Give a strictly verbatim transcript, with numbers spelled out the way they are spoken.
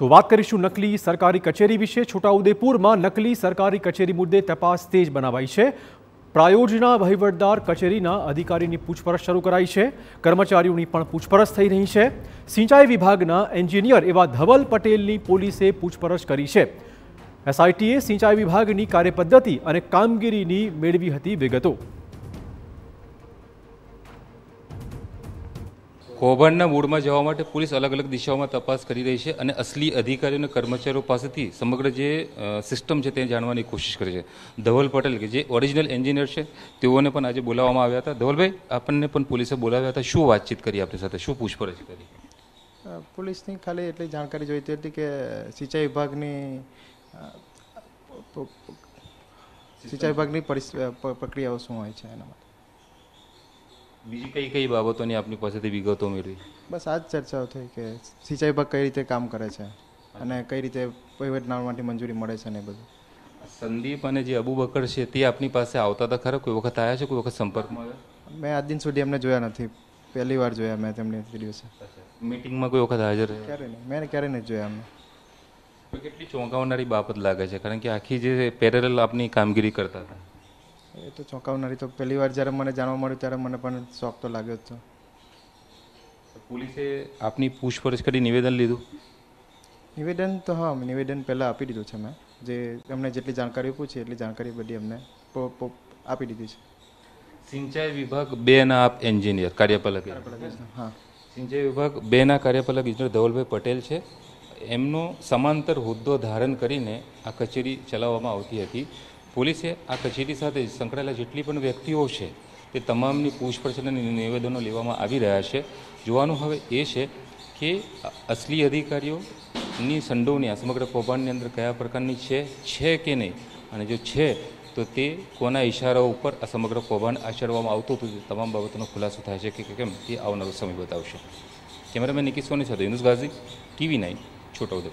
તો વાત કરીશું નકલી સરકારી કચેરી વિશે। છોટાઉદેપુરમાં નકલી સરકારી કચેરી મુદ્દે તપાસ તેજ બનાવાઈ છે। प्रायोजना वहीवटदार कचेरीना अधिकारीनी पूछपरछ शुरू कराई है। कर्मचारीओनी पण पूछपरछ थई रही है। सिंचाई विभागना एंजीनियर एवा धवल पटेलनी पोलीसे पूछपरछ करी है। एसआईटीए सिंचाई विभागनी कार्यपद्धति अने कामगीरीनी मेळवी हती विगतो। कोबणना मूळमां जवा माटे पोलीस अलग अलग दिशाओमां तपास करी रही है और असली अधिकारी और कर्मचारीओ पासेथी समग्र जे सिस्टम है ते जाणवानी कोशिश करे छे। धवल पटेल के जे ओरिजिनल एंजीनियर है तेओने पण आजे बोलाववामां आव्या हता। धवलभाई आपने पण पोलीसे बोलाव्या हता, शुं वातचीत करी आपनी साथे, शुं पूछपरछ करी? पोलीसनी खाली एटली जाणकारी जोईती हती के सिंचाई विभागनी सिंचाई विभागनी प्रक्रियाओ शुं होय छे एना माटे। बीजी कई कई बाबतों ने अपनी पास विगत मेरी बस आज चर्चाओ थी कि सिंचाई विभाग कई रीते काम करे कई रीते वहीवटदार मंजूरी मळे छे। संदीप अने जे अबू बकर है अपनी पास आता था खरा? कोई वक्त आया है? कोई वक्त संपर्क में आया? मैं आज दिन सुधी अमने जोया नहीं, पहली बार जोया मैं तेमने ते दिवसे। मीटिंग में कोई वक्त हाजर रह्या? क्यारे नहीं, मैंने क्यारे नहीं जोया। अमने केटली चौंकावनारी बाबत लागे छे कारण के आखी जे पेरेलल आपनी कामगीरी करता था। ये तो चौंकावनारी तो पहली बार जरा मैंने जाणवा मळ्युं त्यारे मने पण शोक तो लाग्यो हतो। पुलिसे आपनी पूछपरछ करी निवेदन लीधुं? निवेदन तो हाँ निवेदन पहला आपी दीधुं छे। मैं जे अमने जेटली जाणकारी पूछी एटली जाणकारी बधी अमने आपी दीधी छे। सिंचाई विभाग बे ना आप एंजीनियर कार्यपालक? हाँ, सिंचाई विभाग बे ना कार्यपालक इंजीनियर धवलभाई पटेल है। एमनो समांतर होद्दो धारण करीने आ कचेरी चलाववामां आवती हती। पुलिसे आ कचेरी साथे संकळायेला जेटली पण व्यक्तिओ छे ते तमामनी पूछपरछ अने निवेदनों लेवामां आवी रह्या छे। जोवानुं हवे ए छे के असली अधिकारीओनी संडोवणी आ समग्र कौभांडनी अंदर कया प्रकारनी छे छे के नहीं, अने जो छे तो ते कोना इशाराओ उपर आ समग्र कौभांड आचरवामां आवतुं हतुं ते तमाम बाबतोनो खुलासो थाय छे के केम ते आवनारो समय बतावशे। केमेरामेन निकिस सोनी साथे Yunus Ghazi, T V nine, Chhotaudepur.